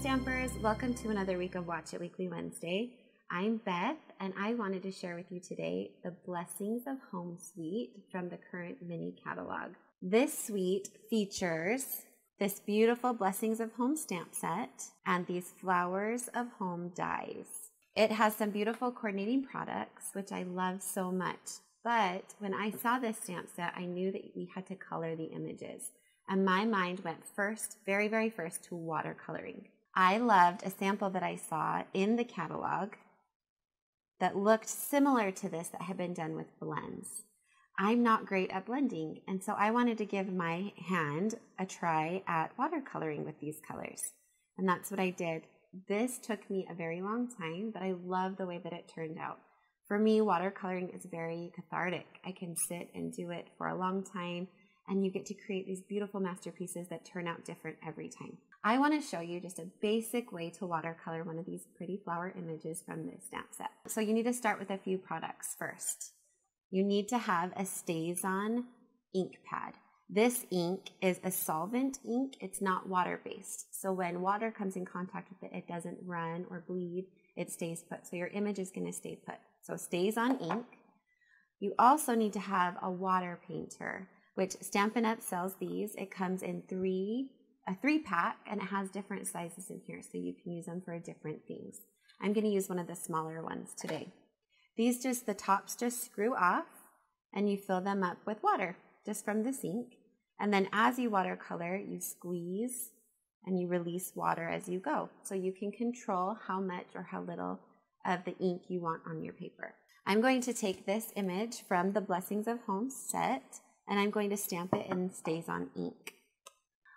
Stampers, welcome to another week of Watch It Weekly Wednesday. I'm Beth, and I wanted to share with you today the Blessings of Home suite from the current mini catalog. This suite features this beautiful Blessings of Home stamp set and these Flowers of Home dies. It has some beautiful coordinating products, which I love so much, but when I saw this stamp set, I knew that we had to color the images. And my mind went first, very first, to watercoloring. I loved a sample that I saw in the catalog that looked similar to this that had been done with blends. I'm not great at blending, and so I wanted to give my hand a try at watercoloring with these colors. And that's what I did. This took me a very long time, but I love the way that it turned out. For me, watercoloring is very cathartic. I can sit and do it for a long time, and you get to create these beautiful masterpieces that turn out different every time. I want to show you just a basic way to watercolor one of these pretty flower images from this stamp set. So you need to start with a few products first. You need to have a Stazon ink pad. This ink is a solvent ink. It's not water-based. So when water comes in contact with it, it doesn't run or bleed. It stays put. So your image is going to stay put. So Stazon ink. You also need to have a water painter, which Stampin' Up! Sells these. It comes in a three pack, and it has different sizes in here, so you can use them for different things. I'm gonna use one of the smaller ones today. These the tops just screw off, and you fill them up with water, just from this ink. And then as you watercolor, you squeeze and you release water as you go. So you can control how much or how little of the ink you want on your paper. I'm going to take this image from the Blessings of Home set, and I'm going to stamp it in Stazon ink.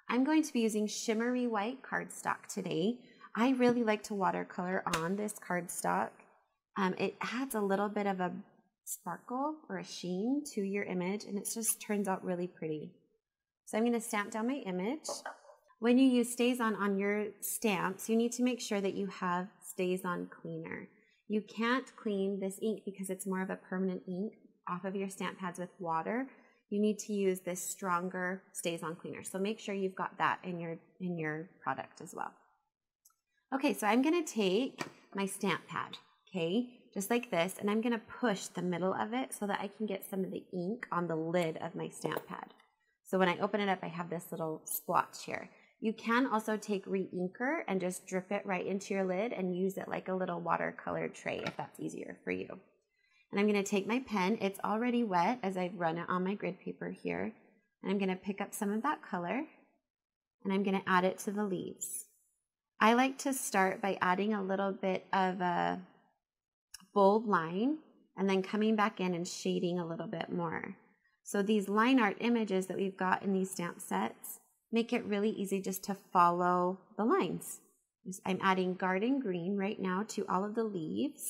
I'm going to be using shimmery white cardstock today. I really like to watercolor on this cardstock. It adds a little bit of a sparkle or a sheen to your image, and it just turns out really pretty. So I'm going to stamp down my image. When you use Stazon on your stamps, you need to make sure that you have Stazon Cleaner. You can't clean this ink because it's more of a permanent ink off of your stamp pads with water. You need to use this stronger Stazon Cleaner. So make sure you've got that in your product as well. Okay, so I'm gonna take my stamp pad, okay, just like this, and I'm gonna push the middle of it so that I can get some of the ink on the lid of my stamp pad. So when I open it up, I have this little splotch here. You can also take re-inker and just drip it right into your lid and use it like a little watercolor tray if that's easier for you. And I'm going to take my pen. It's already wet as I've run it on my grid paper here. And I'm going to pick up some of that color, and I'm going to add it to the leaves. I like to start by adding a little bit of a bold line and then coming back in and shading a little bit more. So these line art images that we've got in these stamp sets make it really easy just to follow the lines. I'm adding Garden Green right now to all of the leaves.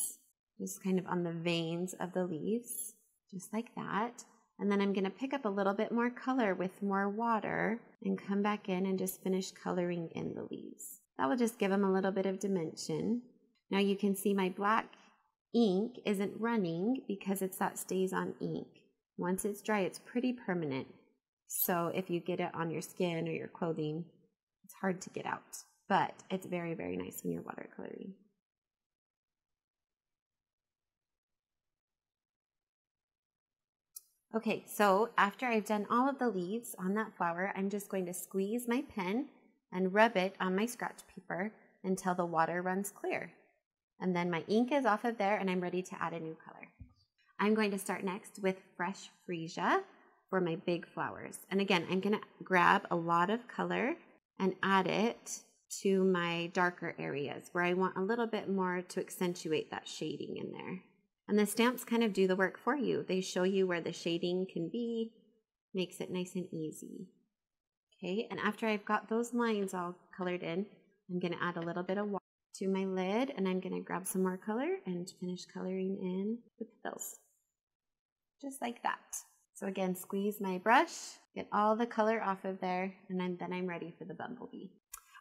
Just kind of on the veins of the leaves, just like that. And then I'm going to pick up a little bit more color with more water and come back in and just finish coloring in the leaves. That will just give them a little bit of dimension. Now you can see my black ink isn't running because it's that Stazon ink. Once it's dry, it's pretty permanent. So if you get it on your skin or your clothing, it's hard to get out. But it's very nice when you're watercoloring. Okay, so after I've done all of the leaves on that flower, I'm just going to squeeze my pen and rub it on my scratch paper until the water runs clear. And then my ink is off of there, and I'm ready to add a new color. I'm going to start next with Fresh Freesia for my big flowers. And again, I'm going to grab a lot of color and add it to my darker areas where I want a little bit more to accentuate that shading in there. And the stamps kind of do the work for you. They show you where the shading can be, makes it nice and easy. Okay, and after I've got those lines all colored in, I'm gonna add a little bit of water to my lid, and I'm gonna grab some more color and finish coloring in the petals, just like that. So again, squeeze my brush, get all the color off of there, and then I'm ready for the bumblebee.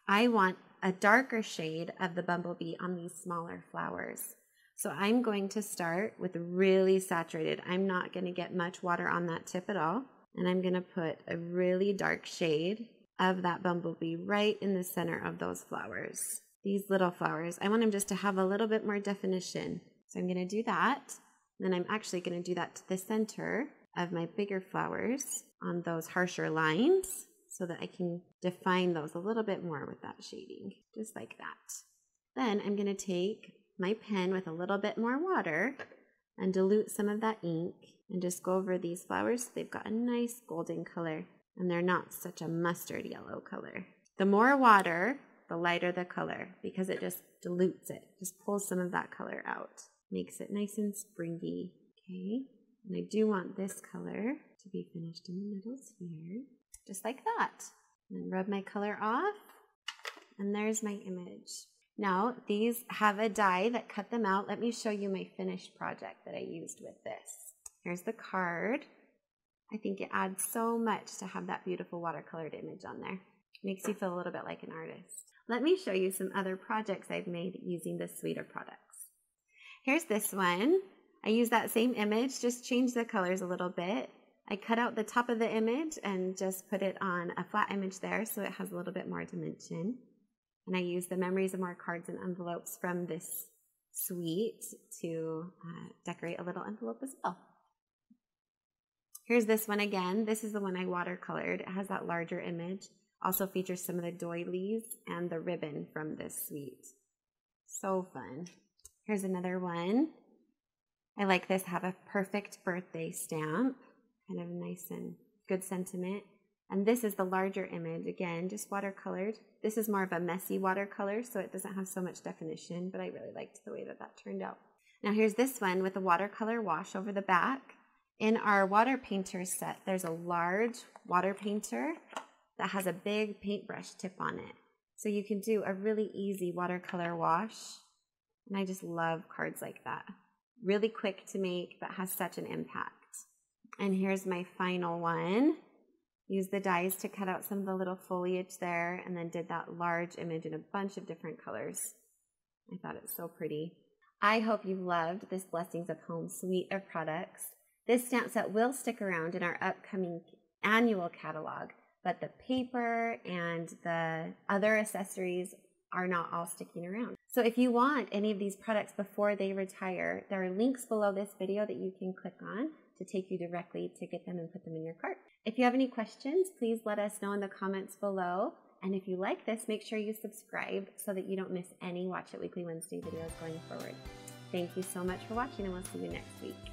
I want a darker shade of the bumblebee on these smaller flowers. So I'm going to start with really saturated. I'm not going to get much water on that tip at all. And I'm going to put a really dark shade of that bumblebee right in the center of those flowers. These little flowers. I want them just to have a little bit more definition. So I'm going to do that. Then I'm actually going to do that to the center of my bigger flowers on those harsher lines so that I can define those a little bit more with that shading, just like that. Then I'm going to take my pen with a little bit more water and dilute some of that ink and just go over these flowers so they've got a nice golden color and they're not such a mustard yellow color. The more water, the lighter the color, because it just dilutes it, just pulls some of that color out, makes it nice and springy. Okay, and I do want this color to be finished in the middles here, just like that. And rub my color off, and there's my image. Now, these have a die that cut them out. Let me show you my finished project that I used with this. Here's the card. I think it adds so much to have that beautiful watercolored image on there. Makes you feel a little bit like an artist. Let me show you some other projects I've made using this suite of products. Here's this one. I used that same image, just changed the colors a little bit. I cut out the top of the image and just put it on a flat image there so it has a little bit more dimension. And I used the Memories of More cards and envelopes from this suite to decorate a little envelope as well. Here's this one again. This is the one I watercolored. It has that larger image. Also features some of the doilies and the ribbon from this suite. So fun. Here's another one. I like this, have a perfect birthday stamp. Kind of nice and good sentiment. And this is the larger image, again, just watercolored. This is more of a messy watercolor, so it doesn't have so much definition, but I really liked the way that that turned out. Now here's this one with a watercolor wash over the back. In our Water Painters set, there's a large water painter that has a big paintbrush tip on it. So you can do a really easy watercolor wash. And I just love cards like that. Really quick to make, but has such an impact. And here's my final one. Used the dies to cut out some of the little foliage there and then did that large image in a bunch of different colors. I thought it's so pretty. I hope you've loved this Blessings of Home suite of products. This stamp set will stick around in our upcoming annual catalog, but the paper and the other accessories are not all sticking around. So if you want any of these products before they retire, there are links below this video that you can click on to take you directly to get them and put them in your cart. If you have any questions, please let us know in the comments below. And if you like this, make sure you subscribe so that you don't miss any Watch It Weekly Wednesday videos going forward. Thank you so much for watching, and we'll see you next week.